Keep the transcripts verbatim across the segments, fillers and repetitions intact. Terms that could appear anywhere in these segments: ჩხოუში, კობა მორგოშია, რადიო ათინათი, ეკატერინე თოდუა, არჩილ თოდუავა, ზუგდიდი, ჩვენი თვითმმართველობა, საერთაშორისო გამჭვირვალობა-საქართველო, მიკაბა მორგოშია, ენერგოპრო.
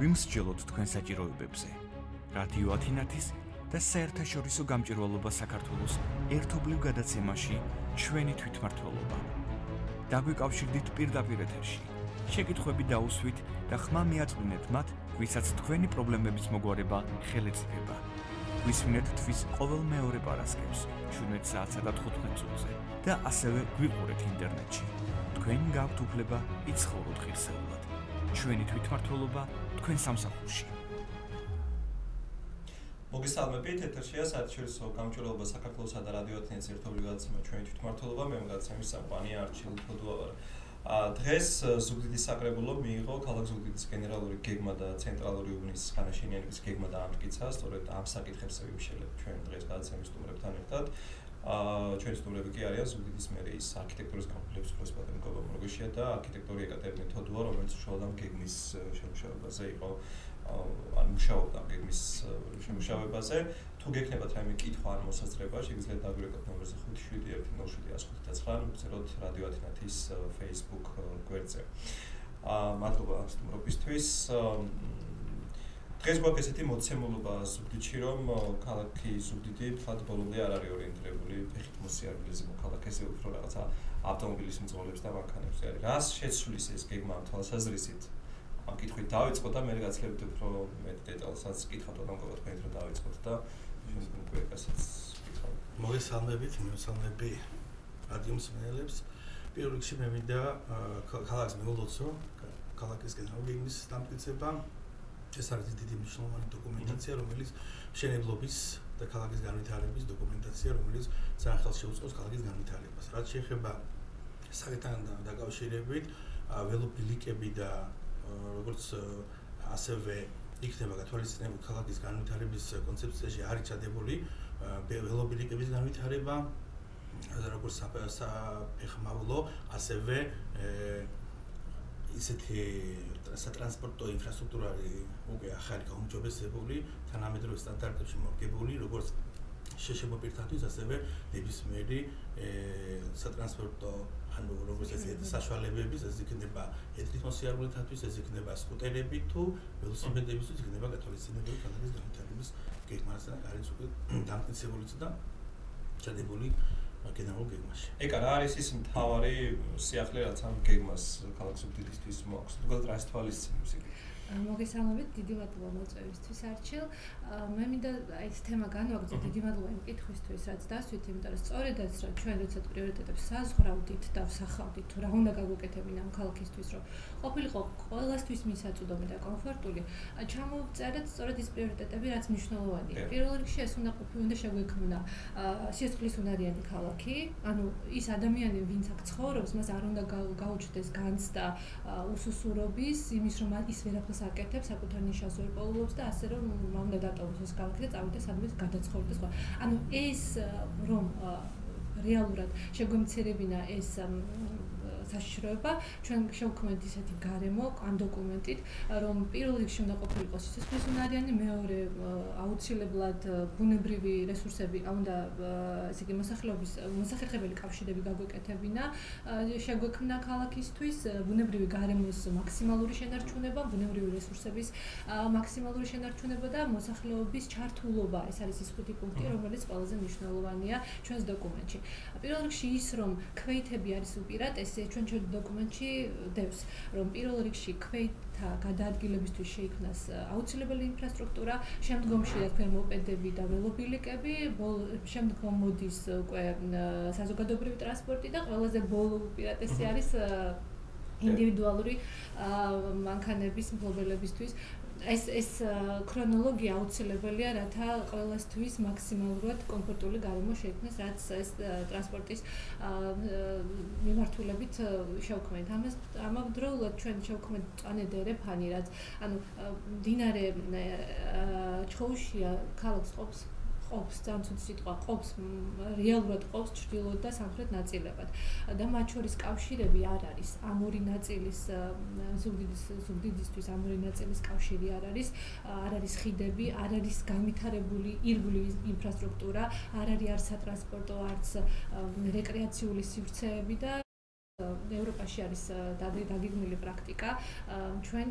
ვიმსჯელოთ თქვენ საჭიროებებზე. რადიო ათინათის და საერთაშორისო გამჭვირვალობა საქართველოს ერთობლივ გადაცემაში ჩვენი თვითმმართველობა. დაგვიკავშირდით პირდაპირ ეთერში. Შეკითხვები დაუსვით და ხმა მიაწვდინეთ მათ, ვისაც თქვენი პრობლემების მოგვარება ხელეწიფება. Გვისმინეთ თვის ყოველ მეორე პარასკევს, შვიდ საათს და თხუთმეტ წუთზე და ასევე გვიყურეთ ინტერნეტში. Თქვენ გაქვთ უფლება იცხოვროთ ღირსეულად. Ჩვენი თვითმმართველობა თქვენ სამსახურში. მოგესალმებით, ეთერშია საერთაშორისო გამჭვირვალობა საქართველოსა და რადიო ათინათის ერთობლივ გადაცემა ჩვენი თვითმმართველობა, მე გადაცემის წამყვანია არჩილ თოდუავა. Დღეს ზუგდიდის საკრებულო მიიღო ქალაქ ზუგდიდის გენერალური გეგმა და ცენტრალური უბნის განაშენიანების გეგმა დაამტკიცა, სწორედ ამ საკითხებს ვიმუშავებთ ჩვენ დღეს გადაცემის სტუმრებთან ერთად. Ჩვენი სტუმრები კი არიან ზუგდიდის მერიის არქიტექტურის განყოფილების პროფესორი მიკაბა მორგოშია და არქიტექტორი ეკატერინე თოდუა, რომელიც უშუალოდ ამ გეგმის შემუშავებაზე იყო ან მუშაობდა ამ გეგმის შემუშავებაზე. Თუ გეკნებათ რაიმე კითხვა ან მოსაზრება, შეგიძლიათ დაგვიწეროთ ნომერზე ხუთი შვიდი ერთი ნო შვიდი ოთხ ოთხ დაწეროთ რადიო ათინათის Facebook გვერდზე. მადლობა სტუმრობისთვის. დღეს გვაქვს ესეთი მოცემულობა ზუგდიდში, რომ ქალაქი ზუგდიდი ფლად ბოლომდე არ არის ორიენტირებული ფეხით მოსიარულეზე მოქალაქეზე, უფრო რაღაცა ავტომობილის მძღოლებს და მანქანებს არის. Რას შეცვლის ეს გეგმა ამ თვალსაზრისით? Am gătit David Scott, am gătit David Scott, am gătit David Scott, am gătit David Scott, am gătit David Scott, am gătit David Scott, am gătit David Scott, am gătit David Scott, am gătit David Scott, am gătit David Scott, am gătit David Scott, am gătit David Scott, am როგორც ასევე იქნება გათვალისწინებული ქალაქის განვითარების კონცეფციაში არის ჩადებული ველობილიკების განვითარება, როგორც საფეხმავლო, ასევე ისეთი სატრანსპორტო ინფრასტრუქტურა უკვე ახალი გაუმჯობესებული, თანამედროვე სტანდარტებში მორგებული, როგორც შეშემოპირთათვის, ასევე ნებისმიერი სატრანსპორტო ანუ როგორც საშუალებების, ეს იქნება ეთნიკურ მოსიარულეთათვის, ეს იქნება სკუტერები თუ ველოსიპედებისთვის, იქნება გათვალისწინებული ქალაქის განვითარების გეგმაზე, არის უკვე დამტკიცებული და ჩადებული გენერალურ გეგმაში. ეკა რა არის ის მთავარი სიახლე, რაც ამ გეგმას ქალაქ ზუგდიდისთვის მოაქვს? უბრალოდ რას თვალისწინებს იგი? Მოგესალმებით, დიდი მადლობა მოწვევისთვის, არჩილ. მე მინდა ეს თემა განვაგრძო, დიდი მადლობა იმ კითხვისთვის, რაც დასვით, იმიტომ რომ სწორედაც რა ჩვენ როდესაც პრიორიტეტებს საზღრავდით და ვსახავდით, თუ რა უნდა გაგვეკეთებინა ამ ქალაქისთვის, რომ ყოფილიყო ყველასთვის მისაწვდომი და კომფორტული, ჩამოვწერეთ სწორედ ის პრიორიტეტები, რაც მნიშვნელოვანია. პირველ რიგში ეს უნდა ყოფილი, უნდა შეგვექმნა სისხლის უნარიანი ქალაქი, ანუ ის ადამიანი, ვინც აქ ცხოვრობს, მას არ უნდა გაუჩნდეს განცდა უსუსურობის, იმის რომ ის ვერაფერს აკეთებს, საკუთარ ნიშანს ვერ პოულობს და ასე რომ უნდა დატოვოს ეს ქალაქი და წავიდეს ადმეს გადაცხოვრდეს სხვა. ანუ ეს რომ რეალურად შეგვემცირებინა ეს საშიშროება, ჩვენ შევქმნით ისეთი გარემო ამ დოკუმენტით, რომ პირველ რიგში უნდა ყოფილიყო სისხლის უნარიანი, მეორე აუცილებლად ბუნებრივი რესურსები, უნდა ესე იგი მოსახლეობის მოსახერხებელი კავშირები გაგვეკეთებინა, შეგვექმნა ქალაქისთვის ბუნებრივი გარემოს მაქსიმალური შენარჩუნება, ბუნებრივი რესურსების მაქსიმალური შენარჩუნება და მოსახლეობის ჩართულობა. ეს არის ის ხუთი პუნქტი, რომელიც ყველაზე მნიშვნელოვანია ჩვენს დოკუმენტში. პირველ რიგში ის, რომ ქვეითები არის უპირატესი, ჩვენ ჩვენ დოკუმენტში დევს, რომ პირველ რიგში ქვეითთა გადაადგილებისთვის შეიქმნას აუცილებელი ინფრასტრუქტურა, შემდგომში რა ქვია მოპედები და ველობილიკები, შემდგომ მოდის უკვე საზოგადოებრივი ტრანსპორტი და ყველაზე ბოლო უპირატესი არის ინდივიდუალური მანქანების მფლობელებისთვის. ეს ეს ქრონოლოგია აუცილებელია, რათა ყველასთვის მაქსიმალურად კომფორტული გარემო შეიქმნას, რაც ეს ტრანსპორტის მიმართულებით შევქმნით. ამას ამავდროულად ჩვენ შევქმნით წვანე დერეფანი, რაც ანუ მდინარე ჩხოუშია ქალაქს ყოფს ყოფს, ძანცუდი სიტყვა ყოფს, რეალურად ყოფს ჩრდილოეთ და სამხრეთ ნაწილებად. და მათ შორის კავშირები არ არის. ამ ორი ნაწილის ზუგდიდისთვის ამ ორი ნაწილის კავშირი არ არის, არ არის ხიდები, არ არის განვითარებული ირგვლივ ინფრასტრუქტურა, არ არის არც სატრანსპორტო, არც რეკრეაციული სივრცეები და ევროპაში არის დაგეგმილი პრაქტიკა, ჩვენ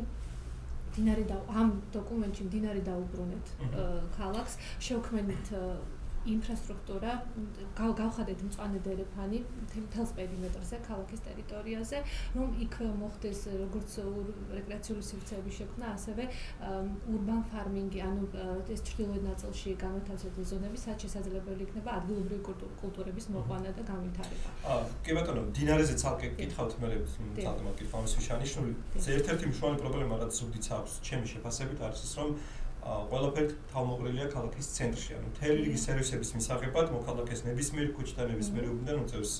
dinari dau am documentin dinari dau brunet kalaks shokmenit infrastruktura gavqadet mtsane derefani თელს პერიმეტრზე ქალაქის ტერიტორიაზე რომ იქ მოხდეს როგორც რეკრეაციული სივრცეების შექმნა ასევე urban farming ანუ ეს ჩრდილოეთ ნაწილში განვითარებული ზონები სად შესაძლებელი იქნება ადგილობრივი კულტურების მოყვანა და განვითარება. კი ბატონო, დინარეზე ცალკე გითხავთ მერე თალმა კი ფამსი შანიშნული ერთ-ერთი მნიშვნელოვანი პრობლემა რაც ზუგდიდს აქვს ჩემი შეფასებით არის ის რომ ყველაფერი თავმოყრილია ქალაქის ცენტრში, ანუ მთელი რიგი სერვისების მისაღებად მოქალაქეს ნებისმიერ ქუჩიდან ნებისმიერ უბნიდან უწევს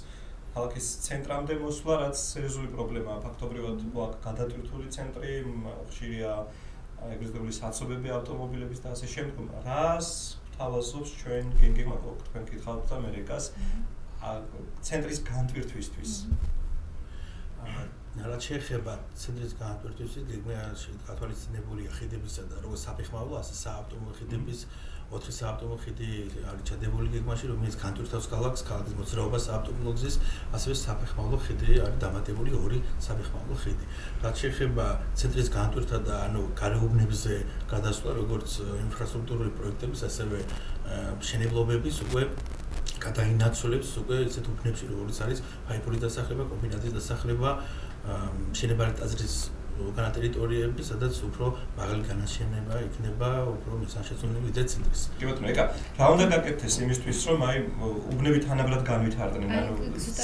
ქალაქის ცენტრამდე მოსვლა, რაც სერიოზული პრობლემაა. Ფაქტობრივად აქ გადატვირთული ცენტრი, ხშირია ეგრესდებული საცობები ავტომობილების და ასე შემდგომ. Რას თავაზობს ჩვენ გენგი მაგალითად თქვენ გითხავთ და ამერიკას ცენტრის განტვირთვისთვის? Რაც შეეხება ცენტრის განტვირთვისას, გეგმაში გათვალისწინებულია ხედებისა და როგორც საფეხმავლო, ასე საავტომობილო ხედების ოთხი საავტომობილო ხედი არის ჩადებული გეგმაში, რომელიც განტვირთავს ქალაქს, ქალაქის მოძრაობას საავტომობილო გზის, ასევე საფეხმავლო ხედი არის დამატებული ორი საფეხმავლო ხედი. Რაც შეეხება ცენტრის განტვირთვას და ანუ გარეუბნებზე გადასვლა, როგორც ინფრასტრუქტურული პროექტების, ასევე მშენებლობების უკვე გადაინაცვლებს უკვე ესეთ უბნებში, როგორც არის ფაიფურის დასახლება, კომბინატის დასახლება, შენებარე ტაძრის უკანა ტერიტორიები, სადაც უფრო მაღალი განაშენება იქნება, უფრო მისანშეწონილი ვიდრე ცენტრის. კი ბატონო, ეკა, რა უნდა გაკეთდეს იმისთვის, რომ აი უბნები თანაბრად განვითარდნენ, ანუ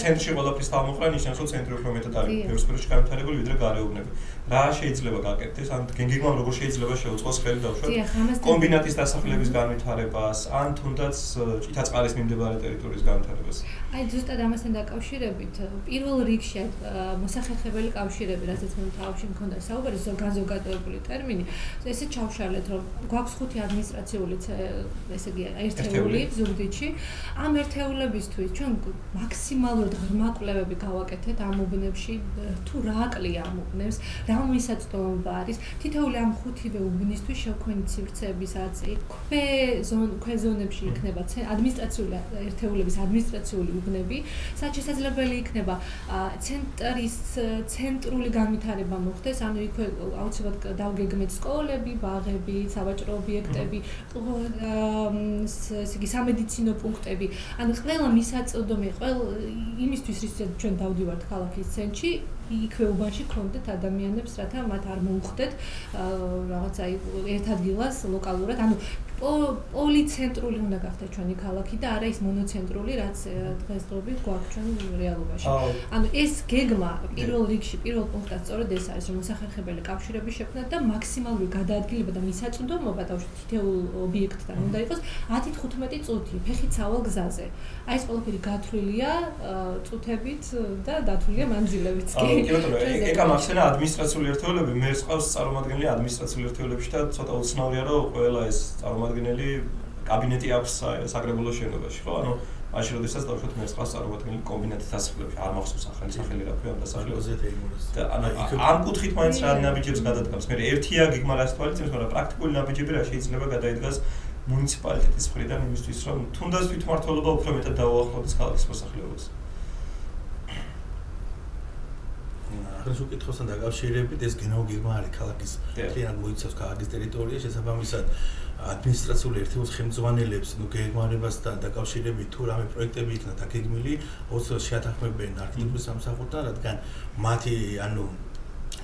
ცენტრში ყველაფრის თავმოყრა ნიშნავს, რომ ცენტრი უფრო მეტად არის ბევრსფეროში განვითარებული ვიდრე გარეუბნები. Რა შეიძლება გაკეთდეს? ან გენგიგმამ როგორ შეიძლება შეუწყოს ხელი დავუშვათ კომბინატის დასახლების განვითარებას, ან თუნდაც ჭიტაწყალის მიმდებარე ტერიტორიის განვითარებას. აი ზუსტად ამასთან დაკავშირებით, პირველ რიგში მოსახერხებელი კავშირები, რასაც მე თავში მქონდა საუბარი, ზოგადად ტერმინი, ესე ჩავშალეთ, რომ გვაქვს ხუთი ადმინისტრაციული, ესე იგი, ერთეული ზუგდიდში. Ამ ერთეულებისთვის ჩვენ მაქსიმალურად ღრმაკვლევები გავაკეთეთ ამ უბნებში, თუ რა აკლია ამ უბნებს, რა მისაწვდომობა არის თითოეული ამ ხუთივე უბნისთვის შექმნილი სივრცეების აწი ქვე ზონებში იქნება ადმინისტრაციული ერთეულების ადმინისტრაციული უბნები, სადაც შესაძლებელი იქნება ცენტრის ცენტრული განვითარება მოხდეს, ანუ იქვე აუცილებლად დავგეგმეთ სკოლები, ბაღები, სავაჭრო ობიექტები, ესე იგი სამედიცინო პუნქტები, ანუ ყველა მისაწვდომი ყველა იმისთვის, რისთვისაც ჩვენ დავდივართ ქალაქის ცენტრში, იქვე უბანში ქონდეთ ადამიანებს, რათა მათ არ მოუხდეთ რაღაცა ერთ ადგილას ლოკალურად, ანუ პოლიცენტრული უნდა გახდეს ჩვენი ქალაქი და არა ის მონოცენტრული, რაც დღესდღეობით გვაქვს ჩვენ რეალობაში. ანუ ეს გეგმა პირველ რიგში, პირველ პუნქტად სწორედ ეს არის, რომ მოსახერხებელი კავშირები შექმნათ და მაქსიმალური გადაადგილება და მისაწვდომობა თითოეულ ობიექტთან უნდა იყოს ათიდან თხუთმეტი წუთი, ფეხით სავალ გზაზე. აი ეს ყველაფერი გათვლილია წუთებით და დათვლილია მანძილებით. კი ბატონო, ეკა მახსენა ადმინისტრაციული ერთეულები, მე სწავს წარმოადგენელი ადმინისტრაციული ერთეულებში და ცოტა უცნაურია, რომ ყველა ეს წარმოადგენელი კაბინეტი აქვს საგრებულო შენობაში, ხო? ანუ მაშინ როდესაც დავუშვათ მე სწავს წარმოადგენელი კომბინატის დასახლებში, არ მახსოვს ახალი სახელი რა ქვია ამ დასახლებას. და ანუ ამ კუთხით მაინც რა ნაბიჯებს გადადგამს? მე ერთია გიგმა რას თვალიწინს, მაგრამ პრაქტიკული ნაბიჯები რა შეიძლება გადაიდგას მუნიციპალიტეტის მხრიდან იმისთვის, რომ თუნდაც თვითმმართველობა უფრო მეტად დაუახლოვდეს ქალაქის მოსახლეობას? ახლა უკითხავსთან დაკავშირებით ეს გენოგეგმა არის ქალაქის მთლიანად მოიცავს ქალაქის ტერიტორია, შესაბამისად ადმინისტრაციული ერთეულის ხელმძღვანელებს გეგმარებასთან დაკავშირებით თუ რამე პროექტები იქნა დაგეგმილი, უცხო შეათანხმებენ არქიტექტურის სამსახურთან, რადგან მათი ანუ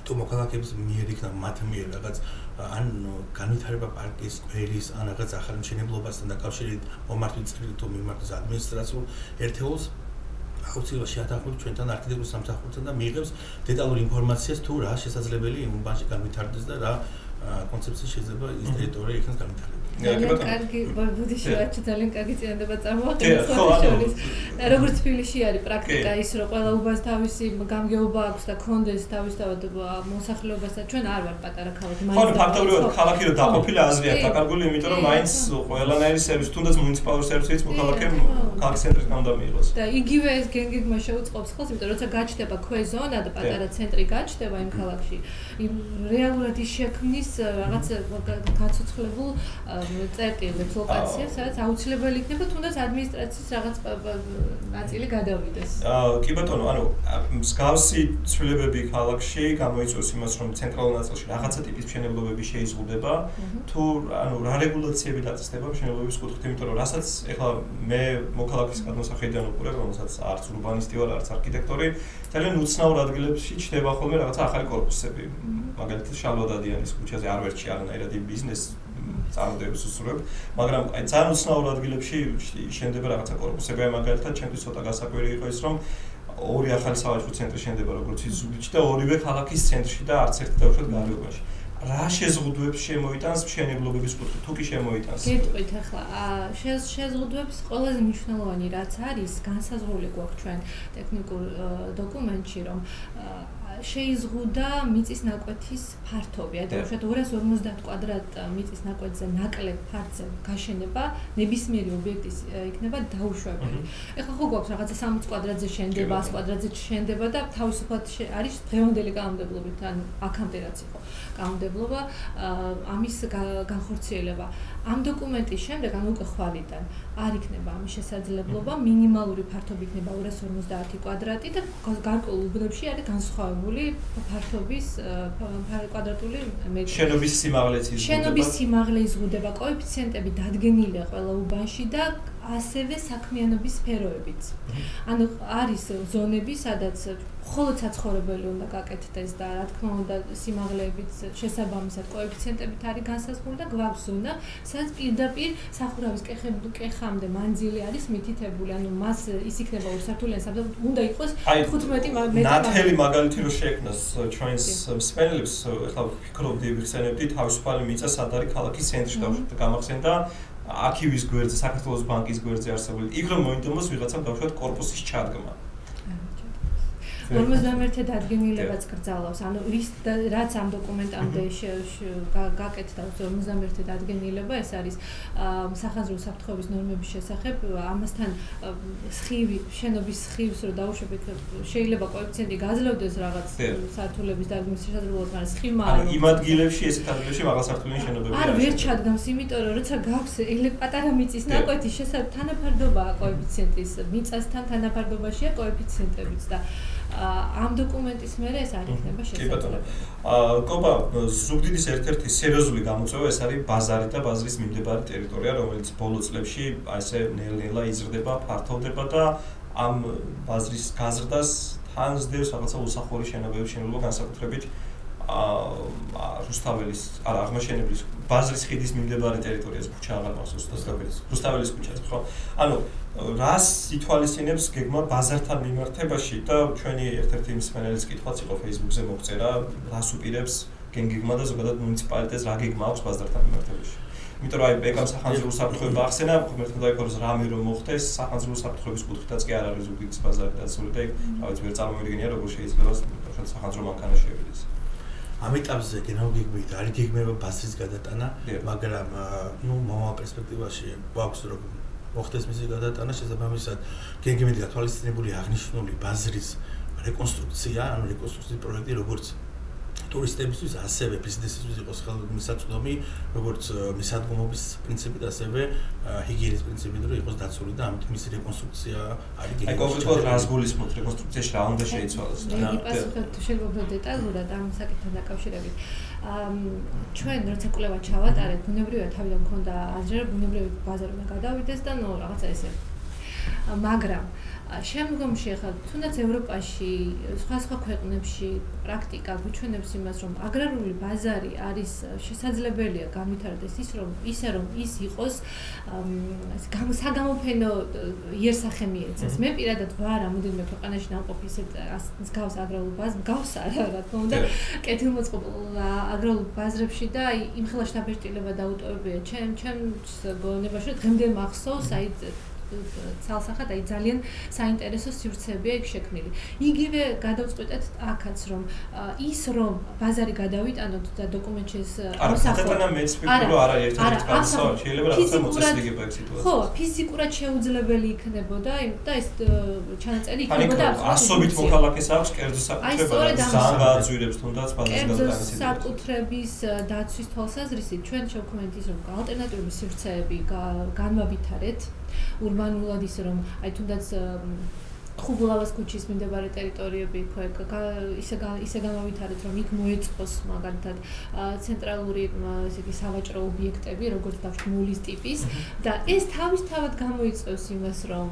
თუ მოქალაქეების მიერ იქნა მათ მიერ რაღაც ან განვითარება პარკის, კვერის, ან რაღაც ახალი მშენებლობასთან დაკავშირებით მომართვით წრილი თუ მიმართოს ადმინისტრაციულ ერთეულს აუცილებლად შეათანხმებს ჩვენთან არქიტექტურის სამსახურთან და მიიღებს დეტალურ ინფორმაციას თუ რა შესაძლებელი იმ უბანში განვითარდეს და რა კონცეფცია შეიძლება ის ტერიტორია იქნას განვითარებული. კარგი, ბუდიში რაც ძალიან კარგი წინადადება წარმოადგენს. როგორც თბილისში არის პრაქტიკა ის, რომ ყველა უბანს თავისი გამგეობა აქვს და კონდეს თავისთავად მოსახლეობას და ჩვენ არ ვარ პატარა ქალაქი. მაგრამ ფაქტობრივად ქალაქი რო დაყოფილი აზრია დაკარგული, იმიტომ რომ მაინც ყველანაირი სერვისი, თუნდაც მუნიციპალური სერვისიც მოქალაქემ ქალაქის ცენტრის გამდა მიიღოს. და იგივე ეს გენგიგმა შეუწყობს ხელს, იმიტომ როცა გაჩნდება ქვე ზონა და პატარა ცენტრი გაჩნდება იმ ქალაქში, რეალურად ის შექმნის რაღაც გაცოცხლებულ წერტილებს, ლოკაციებს, სადაც აუცილებელი იქნება თუნდაც ადმინისტრაციის რაღაც ნაწილი გადავიდეს. კი ბატონო, ანუ მსგავსი ცვლილებები ქალაქში გამოიწვევს იმას, რომ ცენტრალურ ნაწილში რაღაცა ტიპის მშენებლობები შეიზღუდება, თუ ანუ რა რეგულაციები დაწესდება მშენებლობის კუთხით, იმიტომ რომ რასაც ეხლა მე მოქალაქის გადმოსახედიდან ვიყურებ, რომელსაც არც ურბანისტი ვარ, არც არქიტექტორი, ძალიან უცნაურ ადგილებში ჩნდება ხოლმე რაღაცა ახალი კორპუსები. Მაგალითად შალვადადიანის ქუჩაზე არ ვერჩი არანაირად ბიზნეს წარმოებებს უსურვებ, მაგრამ აი ძალიან უცნაურ ადგილებში შენდება რაღაცა კორპუსები, მაგალითად ჩემთვის ცოტა გასაკვირი იყო ის, რომ ორი ახალი სავაჭრო ცენტრი შენდება როგორც ზუგდიდში და ორივე ქალაქის ცენტრში და არც ერთი დაუშვათ გარემოში. Რა შეზღუდვებს შემოიტანს მშენებლობების კუთხით, თუ კი შემოიტანს? გეტყვით ახლა, შეზღუდვებს ყველაზე მნიშვნელოვანი რაც არის, განსაზღვრული გვაქვს ჩვენ ტექნიკურ დოკუმენტში, რომ შეიზღუდა მიწის ნაკვეთის ფართობი. Აი, უშუალოდ ორას ორმოცდაათ კვადრატ მიწის ნაკვეთზე ნაკლებ ფართზე გაშენება ნებისმიერი ობიექტის იქნება დაუშვებელი. Ეხლა ხო გვაქვს რაღაცა სამოცი კვადრატზე შენდება, ასი კვადრატზე შენდება და თავისუფლად არის დღევანდელი გამოდებლობით, ან აქამდე რაც იყო გამოდებლობა, ამის განხორციელება. Am documentii și am de gândul că qualitate ar ikneba am შესაძლებლობა მინიმალური ფართობი იქნება ორას ორმოცდაათი კვადრატი და გარკვეულებში არის განსხვავებული ფართობის კვადრატული მეტრი. Შენობის სიმაღლეც იზრდება. Შენობის სიმაღლე იზრდება, კოეფიციენტები დადგენილია ყველა უბანში და ასევე საქმიანობის სფეროებიც. Ანუ არის ზონები, სადაც მხოლოდ საცხოვრებელი უნდა გაკეთდეს და რა თქმა უნდა სიმაღლეებიც შესაბამისად კოეფიციენტებით არის განსაზღვრული და გვაქვს ზონა, სადაც პირდაპირ სახურავის კეხამდე მანძილი არის მითითებული, ანუ მას ის იქნება ორსართულიანი სამსახური, უნდა იყოს ხუთმეტი მეტრი. ნათელი მაგალითი რო შექმნას ჩვენს მსმენელებს, ეხლა ვფიქრობდი, ვიხსენებდი თავისუფალი მიწა სად არის ქალაქის ცენტრში გამახსენდა აქივის გვერდზე, საქართველოს ბანკის გვერდზე არსებული. იქ რომ მოინდომოს ვიღაცამ დავუშვათ კორპუსის ჩადგმა. ორმოცდამერთი დადგენილებაც გრძელავს. Ანუ ის რაც ამ დოკუმენტამდე გაკეთდა ორმოცდამერთი დადგენილება, ეს არის სახანძრო საფრთხეების ნორმების შესახებ, ამასთან სხივი, შენობის სხივს რო დაუშვებთ, შეიძლება კოეფიციენტი გაძლევდეს რაღაც სართულების დაგმის შესაძლებლობად, მაგრამ სხივმა არ იმ ადგილებში, ესეთ ადგილებში მაღალსართულიანი შენობებია. არ ვერ ჩადგამს, იმიტომ რომ როცა გაქვს პატარა მიწის ნაკვეთი, შესაძლოა თანაფარდობაა კოეფიციენტის, მიწასთან თანაფარდობაშია კოეფიციენტებიც და am documentis mere es ar ikneba შესაძლებელი. Კობა, ზუგდიდის ერთ-ერთი სერიოზული გამოწვევა ეს არის ბაზარი და ბაზრის მიმდებარე ტერიტორია, რომელიც ბოლო წლებში ასე ნელ-ნელა იზრდება, ფართოვდება და ამ ბაზრის გაზრდას თან ზრდებს რაღაცა უსახური შენობების შენობა, განსაკუთრებით რუსთაველის, არა, აღმაშენებლის ბაზრის ხიდის მიმდებარე ტერიტორიაზე, ქუჩა აღარ მახსოვს, რუსთაველის ქუჩაზე, ხო? ანუ რას ითვალისწინებს გეგმა ბაზართან მიმართებაში და ჩვენი ერთ-ერთი მსმენელის კითხვაც იყო Facebook-ზე მოგვწერა, რას უპირებს გეგმა და ზოგადად მუნიციპალიტეტს რა გეგმა აქვს ბაზართან მიმართებაში. Იმიტომ რომ აი ამ სახანძრო საფრთხეები ახსენა, მეთქვა იქ რამე რომ მოხდეს, სახანძრო საფრთხეების კუთხითაც კი არ არის ზუგდიდის ბაზარი დაცული და რა ვიცი ვერ წარმოვიდგენია როგორ შეიძლება სახანძრო მანქანა შევიდეს. Am etapze că n-au găsit, dar găgmea bazis გადატანა, მაგრამ ну мама перспективაში გვაქვს რომ მოხდეს მისი გადატანა, შესაბამისად გეგმით გათვალისწინებული აღნიშნული ბაზრის რეკონსტრუქცია, ანუ რეკონსტრუქციის პროექტი, როგორც ტურისტებისთვის, ასევე ბიზნესისთვის იყოს ხელმისაწვდომი, როგორც მისადგომობის პრინციპით, ასევე ჰიგიენის პრინციპით, რომ იყოს დაცული და ამიტომ მისი რეკონსტრუქცია არის გეგმით. აი კონკრეტულად რას გულისხმობთ რეკონსტრუქციაში რა უნდა შეიცვალოს? Იპასუხებთ შეიძლება დეტალურად ამ საკითხთან დაკავშირებით. Ჩვენ როცა კვლევა ჩავატარეთ, ბუნებრივად თავიდან მქონდა აზრი, რომ ბუნებრივი ბაზარი უნდა გადავიდეს და ნუ რაღაცა ესე. Მაგრამ შემდგომში ახლა თუნდაც ევროპაში, სხვა-სხვა ქვეყნებში პრაქტიკა გვიჩვენებს იმას, რომ აგრარული ბაზარი არის შესაძლებელია განვითარდეს ის, რომ ისე რომ ის იყოს საგამოფენო იერსახემი ეცეს. მე პირადად ვარ რამოდენიმე ქვეყანაში ნამყოფი ისეთ მსგავს აგრარულ ბაზრს, გავს არა, რა თქმა უნდა, კეთილმოწყობილ აგრარულ ბაზრებში და იმ ხელშტაბერტილება დაუტოვებია. ჩემს გონებაში დღემდე მახსოვს, აი ცალსახად აი ძალიან საინტერესო სივრცეებია იქ შექმნილი. Იგივე გადავწყვიტეთ აქაც რომ ის რომ ბაზარი გადავიტანოთ და დოკუმენტში ეს მოსახსნა მეც ვფიქრობ არა ერთ-ერთი კაცო შეიძლება რაღაცა მოწესრიგება იქ სიტუაციაში. ხო, ფიზიკურად შეუძლებელი იქნებოდა და ეს ჩანაწერი იქნებოდა ასობით მოქალაქეს აქვს კერძო საკუთრება და ძალიან გააძვირებს თუნდაც ბაზრის გადატანას. საკუთრების დაცვის თვალსაზრისით ჩვენ შევქმნით ის რომ ალტერნატიული სივრცეები განვავითარეთ. Urbanul ისე რომ აი თუნდაც ხუბულავას ქუჩის მიმდებარე ტერიტორიები იქ ისე ისე განვავითარეთ რომ იქ მოეწყოს მაგალითად ცენტრალური ესე იგი სავაჭრო ობიექტები როგორც დაშმულის ტიპის და ეს თავისთავად გამოიწვევს იმას რომ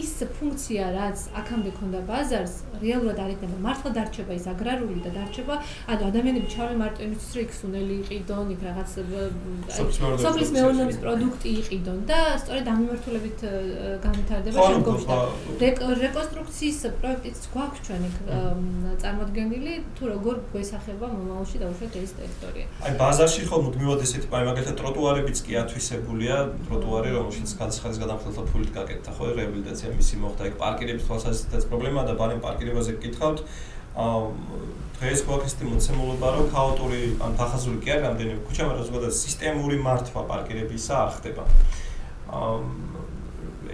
ის ფუნქცია რაც აქამდე ქონდა ბაზარს რეალურად არ იქნება მართლა დარჩება ის აგრარული და დარჩება ანუ ადამიანები ჩავე მარტო იმისთვის რომ იქ სუნელი იყიდონ იქ რაღაც სოფლის მეურნეობის პროდუქტი იყიდონ და სწორედ ამ მიმართულებით განვითარდება შემდგომში და რეკონსტრუქციის პროექტიც გვაქვს ჩვენ იქ წარმოდგენილი თუ როგორ გვესახება მომავალში დაუშვათ ეს ტერიტორია. აი ბაზარში ხომ მუდმივად ესეთი აი მაგალითად ტროტუარებიც კი ათვისებულია ტროტუარი რომელშიც განცხადის გადამხდელთა ფულით გაკეთდა ხო რეაბილიტაცია მისი მოხდა იქ პარკირების თვალსაზრისითაც პრობლემაა და ბარემ პარკირებაზე გკითხავთ დღეს გვაქვს ეს მოცემულობა რომ ქაოტური ან დახაზული კი არ რამდენიმე ქუჩა მაგრამ ზოგადად სისტემური მართვა პარკირებისა არ ხდება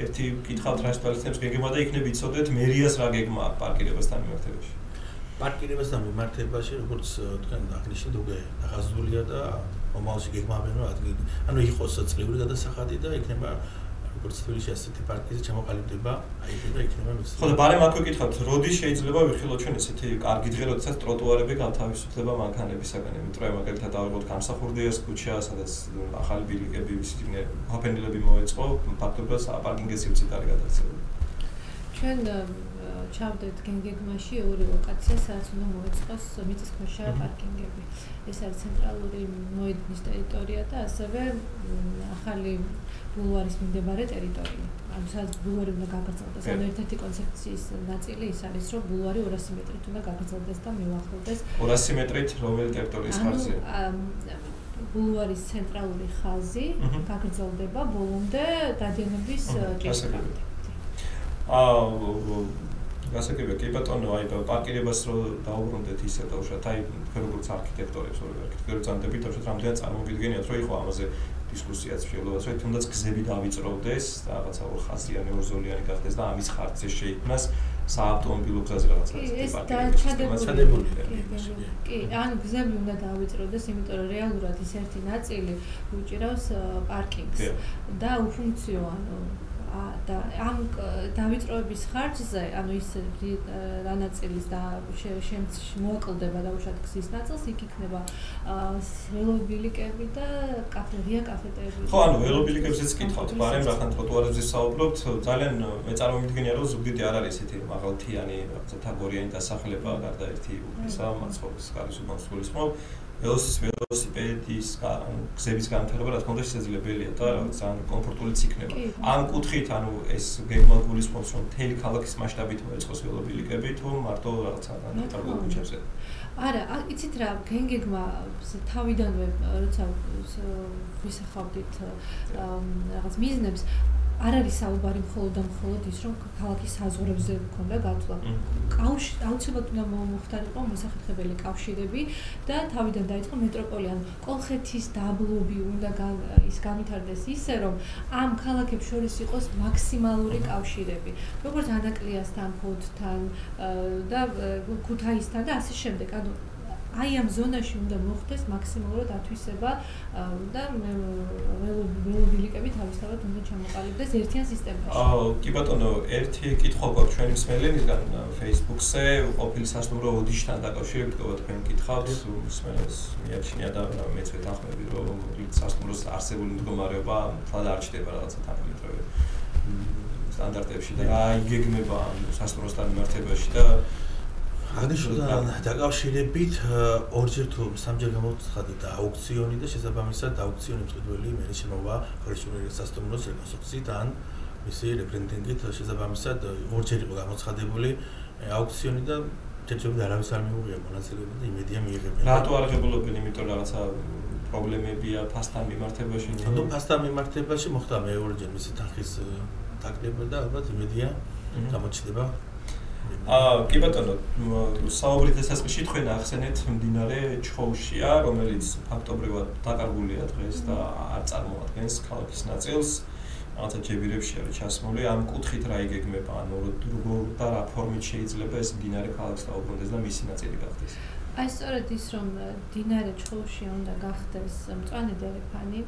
ერთი გითხავთ რა თვალისწინებს გეგმა და იქნებ იცოდეთ მერიას რა გეგმა პარკირებასთან მიმართებაში პარკირებასთან მიმართებაში როგორც თქვენ აღნიშნეთ უკვე დახაზულია და მომავალში გეგმავენ რა ადგილი ანუ იყოს წლიური გადასახადი და იქნება პროცედურაში ასეთი პარტიზე ჩამოყალიბდება, აი ეს და იქნება მეცნიერები. ხო და ბარემ აქ ვიკითხავთ, როდის შეიძლება ვიხილოთ ჩვენ ესეთი კარგი დღე, როდესაც ტროტუარები განთავისუფლდება მანქანებისაგან, იმიტომ რომ მაგალითად ავიღოთ გამსახურდიას ქუჩა, სადაც ახალი ბილიკები ისინი აფენილები მოეწყო, ფაქტობრივად პარკინგის სივრცით არის გადაწერილი. ჩვენ ჩავდეთ გეგმაში ორი ლოკაცია, სადაც უნდა მოეწყოს მიწისქვეშა პარკინგები. ეს არის ცენტრალური მოედნის ტერიტორია და ასევე ახალი ბულვარის მიმდებარე ტერიტორია. ანუ სადაც ბულვარი უნდა გაგრძელდეს, ანუ ერთ-ერთი კონცეფციის ნაწილი ის არის, რომ ბულვარი ორასი მეტრით უნდა გაგრძელდეს და მიუახლოვდეს. ორასი მეტრით რომელი ტერიტორიის ხაზია? ბულვარის ცენტრალური ხაზი გაგრძელდება ბოლომდე დადიანების ჭეშმარიტ. აა გასაგებია კი ბატონო, აი პარკირებას რო დაუბრუნდეთ ისე დავუშვათ, აი თქვენ როგორც არქიტექტორებს ორი არქიტექტორებს ამდებით დავუშვათ, რამდენად წარმოგიდგენიათ, რომ იყო ამაზე დისკუსიაც შეგვეძლოთ, რომ თუნდაც გზები დავიწროვდეს, რაღაცა ორხაზიანი, ორზოლიანი გახდეს და ამის ხარჯზე შეიქმნას საავტომობილო გზაზე რაღაცა დაწადებული. კი, ანუ გზები უნდა დავიწროვდეს, იმიტომ რომ რეალურად ის ერთი ნაწილი უჭირავს პარკინგს და უფუნქციო ანუ და ამ დავიწროების ხარჯზე, ანუ ის რანაწილის და შემოაკლდება დაუშვათ გზის ნაწილს, იქ იქნება ველობილიკები და კაფეტერია, კაფეტები. ხო, ანუ ველობილიკებზეც გითხავთ, მაგრამ რახან ტროტუარებზე საუბრობთ, ძალიან მე წარმოვიდგენია, რომ ზუგდიდი არ არის ესეთი მაღალთიანი, რაღაცა თაგორიანი დასახლება, გარდა ერთი უფლისა, მაცხობის კარის უკანასკნელისმობ, ველოსიპედის გზების განვითარება, რა თქმა უნდა, შესაძლებელია და ძალიან კომფორტულიც იქნება. ამ კუთხით, ანუ ეს გეგმა გულისხმობს, რომ მთელი ქალაქის მასშტაბით მოეწყოს ველობილიკები, თუ მარტო რაღაცა განვითარებულ ქუჩებზე. არა, იცით რა, გეგმა თავიდანვე, როცა ვისახავდით რაღაც მიზნებს, არ არის საუბარი მხოლოდ და მხოლოდ ის, რომ ქალაქის საზღვრებზე მქონდა გათვლა. აუცილებლად უნდა მომხდარიყო მოსახერხებელი კავშირები და თავიდან დაიწყო მეტროპოლი, ანუ კოლხეთის დაბლობი უნდა ის განვითარდეს ისე, რომ ამ ქალაქებს შორის იყოს მაქსიმალური კავშირები, როგორც ანაკლიასთან, ფოთთან და ქუთაისთან და ასე შემდეგ. ანუ აი ამ ზონაში უნდა მოხდეს მაქსიმალურად ათვისება და ველობილიკები თავისთავად უნდა ჩამოყალიბდეს ერთიან სისტემაში. აა კი ბატონო, ერთი კითხვა გვაქვს ჩვენი მსმელენისგან Facebook-ზე, ყოფილი სასტუმრო ოდიშთან დაკავშირებით, თქვენ თქვენ გითხავთ, მსმელენს მიაჩნია და მეც ვეთანხმები, რომ სასტუმროს არსებული მდგომარეობა თვად არ ჩდება რაღაცა თანამედროვე სტანდარტებში და რა იგეგმება სასტუმროსთან მიმართებაში და აღნიშნულთან დაკავშირებით ორჯერ თუ სამჯერ გამოვცხადეთ აუქციონი და შესაბამისად აუქციონის მწოდველი მერი შემოვა ხელშეკრულებული სასტუმროს რეკონსტრუქციით ან მისი რებრენდინგით შესაბამისად ორჯერ იყო გამოცხადებული აუქციონი და ჯერჯერობით არავის არ მიუღია მონაწილეობა და იმედია მიიღებენ. რატო არ ღებულობენ? იმიტომ რომ რაღაცა probleme bia pasta mimartebashi. Ando pasta mimartebashi moxtame eorgen misi taxis takleba da albat imedia gamochideba. აა კი ბატონო, საუბრით ეს შიტყვენა ახსენეთ მდინარე ჩხოუშია, რომელიც ფაქტობრივად დაკარგულია დღეს და არ წარმოადგენს ქალაქის ნაწილს. Რაღაცა ჯებირებში არის ჩასმული. ამ კუთხით რა იგეგმება, ანუ როგორ და რა ფორმით შეიძლება ეს მდინარე ქალაქს დაუბრუნდეს და მისი ნაწილი გახდეს? აი სწორედ ის, რომ მდინარე ჩხოუშია უნდა გახდეს მწვანე დერეფანი.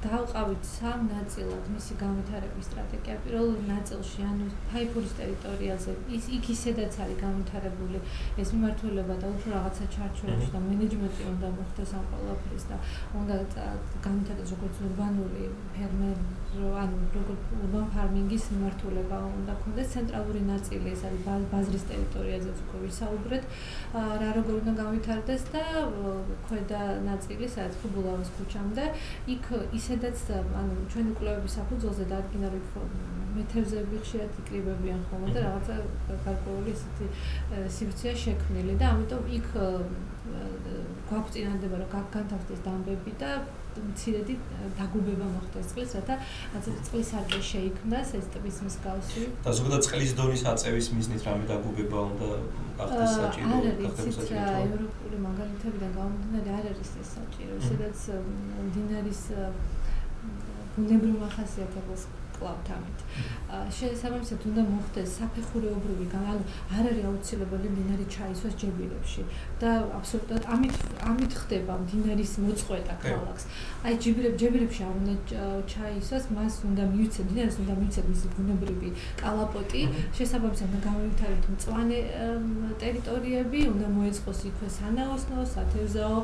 Დავყავით სამ ნაწილად მისი განვითარების სტრატეგია. Პირველ ნაწილში, ანუ ფაიფურის ტერიტორიაზე, ის იქ ისედაც არის განვითარებული ეს მიმართულება და უფრო რაღაცა ჩარჩოებში და მენეჯმენტი უნდა მოხდეს ამ ყველაფრის და უნდა განვითარდეს როგორც ურბანული ფერმერი, ანუ როგორც ურბან ფარმინგის მიმართულება უნდა ქონდეს. ცენტრალური ნაწილი, ეს არის ბაზრის ტერიტორიაზეც უკვე ვისაუბრეთ, რა როგორ უნდა განვითარდეს და ქვედა ნაწილი, სადაც ხუბულავის ქუჩამდე, იქ ისედაც ანუ ჩვენი კვლევების საფუძველზე დადგინავი მეთევზეები ხშირად იკრიბებიან ხოლმე და რაღაცა გარკვეული ისეთი სივრცეა შექმნილი და ამიტომ იქ გვაგვწინანდება რომ განთავსდეს დამბები და მცირედი დაგუბება მოხდეს წყლის, რათა წყლის არხი შეიქმნას ეს ტბის მსგავსი. და ზოგადად წყლის დონის აწევის მიზნით რამე დაგუბება უნდა გახდეს საჭირო, გახდეს საჭირო. არა, ევროპული მაგალითებიდან გამომდინარე არ არის ეს საჭირო, სადაც მდინარის ბუნებრივ მახასიათებელს კლავთავით. შესაბამისად უნდა მოხდეს საფეხურეობრივი განვითარება, არ არის აუცილებელი მდინარე ჩაისვას ჯებირებში და აბსოლუტურად ამით ამით ხდება მდინარის მოწყვეტა ქალაქს. აი ჯებირები ჯებირებში არ უნდა ჩაისვას, მას უნდა მიუცეთ მდინარეს, უნდა მიუცეთ მისი ბუნებრივი კალაპოტი. შესაბამისად უნდა განვითარდეს მწვანე ტერიტორიები, უნდა მოეწყოს იქვე სანაოსნო, სათევზაო,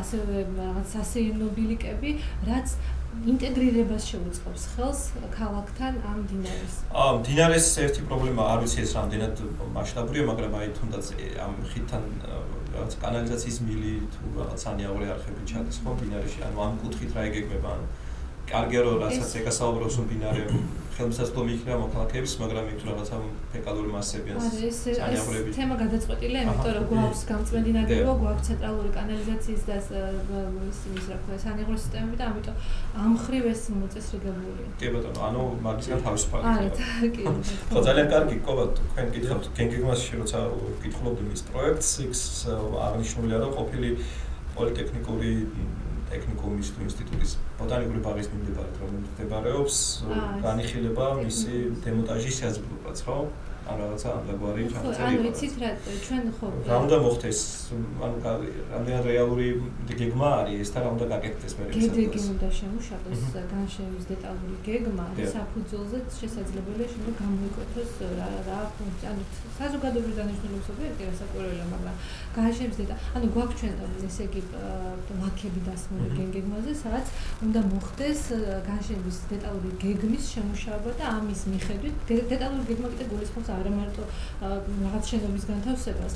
ასევე რაღაც სასეირნო ბილიკები, რაც ინტეგრირებას შეუწყობს ხელს ქალაქთან ამ დინარეს. ამ დინარეს ერთი პრობლემა არ ვიცი ეს რამდენად მასშტაბურია, მაგრამ აი თუნდაც ამ ხიდან რაღაც კანალიზაციის მილი თუ რაღაც ანიაური არხები ჩადის ხო დინარეში, ანუ ამ კუთხით რა იგეგმება? კარგია რომ რასაც ეკასაუბროს მდინარე ხელმისაწვდომი იქნება მოქალაქეების, მაგრამ იქ თუ რაღაცა ფეკალური მასები ან ანიაურები. ეს თემა გადაწყვეტილია, იმიტომ რომ გვაქვს გამწმენდი ნაგებობა, გვაქვს ცენტრალური კანალიზაციის და ის რა ქვია, ანიაური სისტემები და ამიტომ ამ ხრივ ეს მოწესრიგებულია. კი ბატონო, ანუ მაგისგან თავისუფალი. არა, კი. ხო, ძალიან კარგი, კობა თქვენ გითხავთ გენგეგმასში როცა გითხულობდი მის პროექტს, იქ აღნიშნულია რომ ყოფილი პოლიტექნიკური ტექნიკუმის ინსტიტუტის ბოტანიკური ბაღის მიმდებარედ რომელიც მდებარეობს, განიხილება მისი დემონტაჟის საძებურაც, ხო? ან რაღაცა ამგვარი რაღაცა. ანუ იცით რა, ჩვენ ხო რა უნდა მოხდეს, ანუ რამდენად რეალური გეგმა არის ეს და რა უნდა გაკეთდეს მე ეს? გეგმა უნდა შემუშავდეს, განშევის დეტალური გეგმა, საფუძველზეც შესაძლებელია შეიძლება გამოიკვეთოს რა რა ფუნქცია, ანუ საზოგადოებრივ დანიშნულებსობი ერთსაკურველია, მაგრამ განშევის დეტა, ანუ გვაქვს ჩვენ ესე იგი ლაქები დასმული გეგმაზე, სადაც უნდა მოხდეს განშევის დეტალური გეგმის შემუშავება და ამის მიხედვით დეტალური გეგმა კიდე გულისხმობს არა მარტო რაღაც შენობის განთავსებას,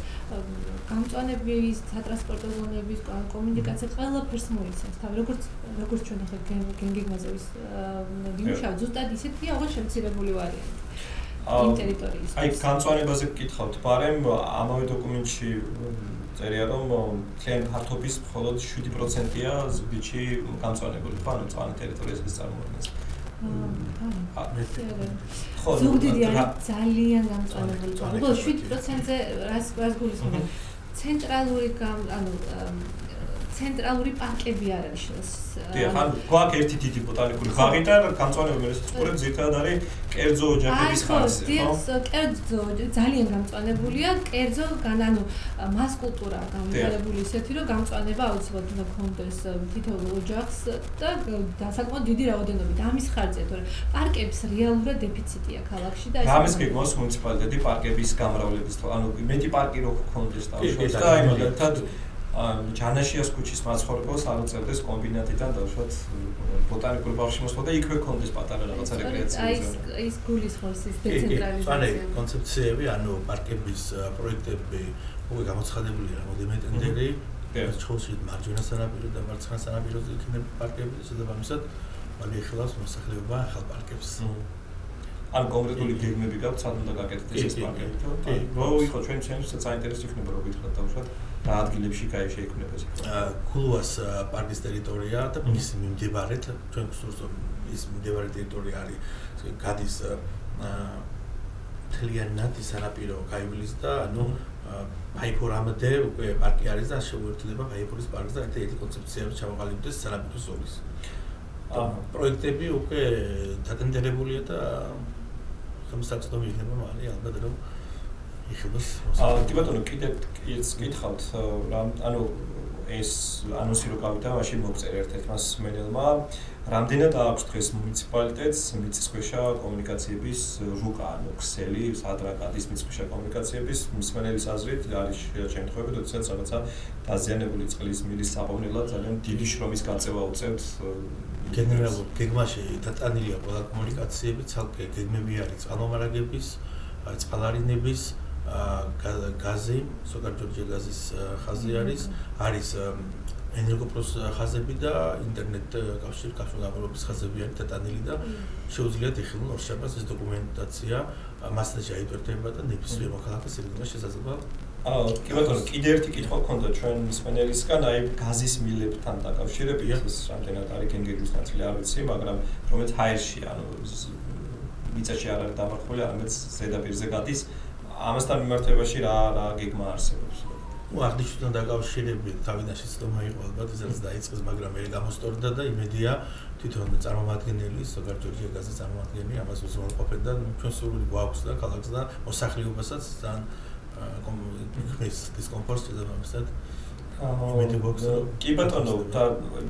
გამწვანების, სატრანსპორტო ზონების, კომუნიკაცია ყველაფერს მოიცავს. თავი როგორც როგორც ჩვენ ახლა გენგეგმაზე ვიმუშავებთ, ზუსტად ისეთი აღარ შემცირებული ვარიანტი იმ ტერიტორიის. აი გამწვანებაზე გკითხავთ ბარემ, ამავე დოკუმენტში წერია, რომ კლიან ფართობის მხოლოდ შვიდი პროცენტია ზუგდიდში გამწვანებული, ანუ მწვანე ტერიტორიას ეს წარმოადგენს. ზუგდიდი არის ძალიან გამწვანებული, ხოლო შვიდი პროცენტზე რას გულისხმობ? ცენტრალური ანუ ცენტრალური პარკები არ არის. დიახ, ან გვაქვს ერთი დიდი ბოტანიკური ბაღი და გამწვანებული, რომელიც სწორედ ზირთად არის კერძო ოჯახების ხარზე, ხო? დიახ, კერძო ძალიან გამწვანებულია, კერძო ანუ მას კულტურაა განვითარებული ისეთი, რომ გამწვანება აუცილებლად უნდა კონდეს თითოეულ ოჯახს და საკმაოდ დიდი რაოდენობით. ამის ხარზე თორე პარკებს რეალურად დეფიციტია ქალაქში და ეს რამის გეგმავს მუნიციპალიტეტი პარკების გამრავლების, ანუ მეტი პარკი რო გქონდეს თავშოთ და იმ მაგალითად ჯანაშიას ქუჩის მაცხოვრებელს არ უწევდეს კომბინატიდან დავუშვათ ბოტანიკურ ბაღში მოსვლა და იქვე კონდეს პატარა რაღაცა რეკრეაციო. აი ეს გულისხმობს ის დეცენტრალიზაცია. კონცეფციები, ანუ პარკების პროექტები უკვე გამოცხადებულია რამოდენიმე ტენდერი. ჩხოუსით მარჯვენა სანაპირო და მარცხენა სანაპიროზე იქნება პარკები, შესაბამისად მალე ეხლავს მოსახლეობა ახალ პარკებს. ან კონკრეტული გეგმები გაქვთ, სად უნდა გაკეთდეს ეს პარკები? კი, ბოლო იყო ჩვენ ჩვენც საინტერესო იქნება რომ გითხრათ დავუშვათ. ადგილებში გაიშექმნება. ქულუას პარკის ტერიტორია და ის მიმდებარე ჩვენ გსურს ის მიმდებარე ტერიტორია არის გადის მთლიან ნატის სანაპირო გაივლის და ანუ ბაიფორამდე უკვე პარკი არის და შეუერთდება ბაიფორის პარკს და ერთ-ერთი კონცეფციაა ჩამოყალიბდეს სანაპიროს ზონის. პროექტები უკვე დაკანონიერებულია და სამსახურო მიღება მალე ალბათ რომ იხილოს. კი ბატონო, კიდევ ის გითხავთ რა ანუ ეს ანონსი რო გავიდა მაშინ მოგწერე ერთ-ერთმა მსმენელმა რამდენად აქვს დღეს მუნიციპალიტეტს მიწისქვეშა კომუნიკაციების რუკა ანუ ქსელი სადრაკადის მიწისქვეშა კომუნიკაციების მსმენელის აზრით არის შემთხვევები თუმცა რაღაცა დაზიანებული წყლის მილის საბოლოოდ ძალიან დიდი შრომის გაწევა უწევთ გენერალურ გეგმაში დატანილია ყველა კომუნიკაციები ცალკე გეგმები არის წყალმომარაგების წყალარინების გაზი, სოკარჯოჯე გაზის ხაზი არის, არის ენერგოპროს ხაზები და ინტერნეტ კავშირი კავშირგაბმულობის ხაზები არის დატანილი და შეუძლიათ ეხილონ ორშაბათს ეს დოკუმენტაცია მასთან შეიტვირთება და ნებისმიერ მოქალაქეს ელექტრონულ შესაძლებლად. აა, კი ბატონო, კიდევ ერთი კითხვა გქონდა ჩვენ მსმენელისგან, აი გაზის მილებთან დაკავშირებით, ეს რამდენად არის გენგეგმის ნაწილი არ ვიცი, მაგრამ რომელიც ჰაერში, ანუ მიწაში არ არის დამარხული, არამედ ზედაპირზე გადის. Amestan მიმართებაში რა რა გეგმა არსებობს? Ну, აღნიშნულთან დაკავშირებით თავიდანში ცდომა იყო ალბათ, ისაც დაიწყეს, მაგრამ მე გამოსტორდა და იმედია თვითონ წარმომადგენელი, სოკარჯოჯე გაზის წარმომადგენელი ამას უზრუნველყოფენ და ჩვენ სრული გვაქვს და ქალაქს და მოსახლეობასაც ძალიან კომპლექს დისკომფორტს შეძლებამისად. Კი ბატონო, და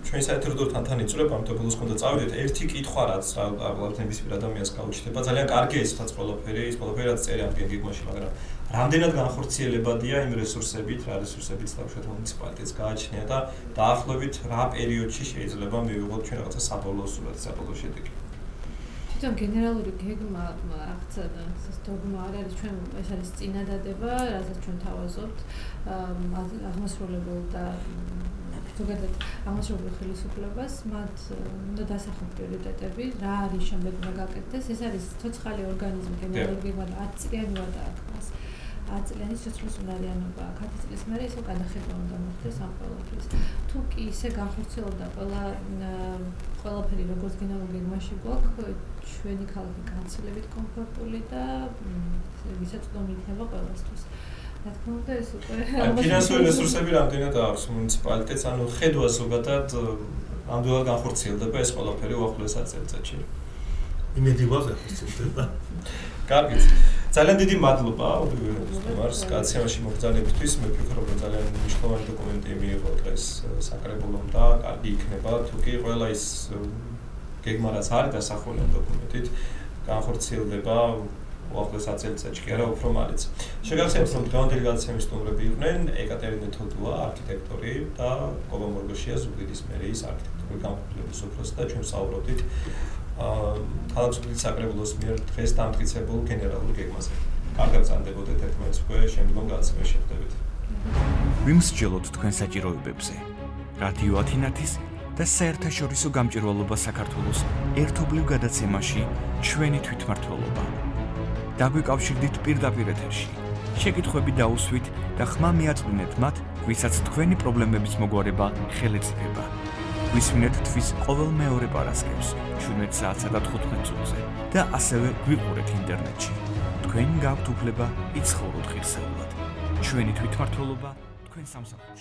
ჩვენ საერთოდთან თან იწურებ ამ თემას კონდა წავიდეთ. ერთი კითხვა რაც რა ალბათ ნებისმიერ ადამიანს გაუჩნდება, ძალიან კარგია ისაც ყველაფერი, ის ყველაფერი რაც წერია ამ გეგმაში, მაგრამ რამდენად განხორციელებადია იმ რესურსებით, რა რესურსებიც თავშეთ მუნიციპალიტეტს გააჩნია და დაახლოებით რა პერიოდში შეიძლება მივიღოთ ჩვენ რაღაცა საბოლოო სურათი, საბოლოო შედეგი. Am generalul gheagma acționat, să stogma are, deci eu am așa de inadăteva, răzat eu am tăvăzot, am măsurile bolta, togadet, am măsurile chilisuplevas, măt, nu da să fac prioritate, vii, rari, șam de bună găcete, să are tot călăi organisme, generalul gheagma ați enuada, ați le nici tot răsunarea nu va, că ați les mere, să cadă chiar unde am urcat, să am folosit. Tu care se găsește la dapăla, dapăla perioada gosgina gheagmașii găc. ჩვენი ქალაქი განცილებით კომფორტული და ვისაც დომინება ყველასთვის. Რა თქმა უნდა, ეს უკვე ფინანსური რესურსები რამდენად აქვს მუნიციპალიტეტს, ანუ ხედვა ზოგადად ამდენად განხორციელდება ეს ყველაფერი უახლოესად წელიწადში. Იმედი გვაქვს განხორციელდება. Კარგი. Ძალიან დიდი მადლობა ორივე სტუმარს კაციანში მოგზაურობისთვის. მე ვფიქრობ, რომ ძალიან მნიშვნელოვანი დოკუმენტი მიიღო დღეს საკრებულომ და კარგი იქნება თუ კი ყველა ის გეგმა რაც არის დასახული ამ დოკუმენტით განხორციელდება უახლოესად წელიწადში კი არა უფრო მალეც. Შეგახსენებთ რომ დღევანდელი გადაცემის სტუმრები იყვნენ ეკატერინე თოდუა არქიტექტორი და კობა მორგოშია ზუგდიდის მერიის არქიტექტურული განყოფილების უფროსი და ჩვენ საუბრობდით ქალაქის ზუგდიდის საკრებულოს მიერ დღეს დამტკიცებულ გენერალურ გეგმაზე. კარგად წამდებოდეთ ერთმანეთს უკვე შემდგომ გადაცემაში შევხვდებით. ვიმსჯელოთ თქვენ საჭიროებებზე. რადიო ათინათის და საერთაშორისო გამჭვირვალობა საქართველოს ერთობლივ გადაცემაში ჩვენი თვითმმართველობა. დაგვიკავშირდით პირდაპირ ეთერში. Შეკითხვები დაუსვით და ხმა მიაწვდინეთ მათ, ვისაც თქვენი პრობლემების მოგვარება ხელეწიფება. გვისმინეთ თვის ყოველ მეორე პარასკევს შვიდ საათს და თხუთმეტ წუთზე და ასევე გვიყურეთ ინტერნეტში. Თქვენ გაქვთ უფლება იცხოვროთ ღირსეულად. ჩვენი თვითმმართველობა თქვენ სამსახურში.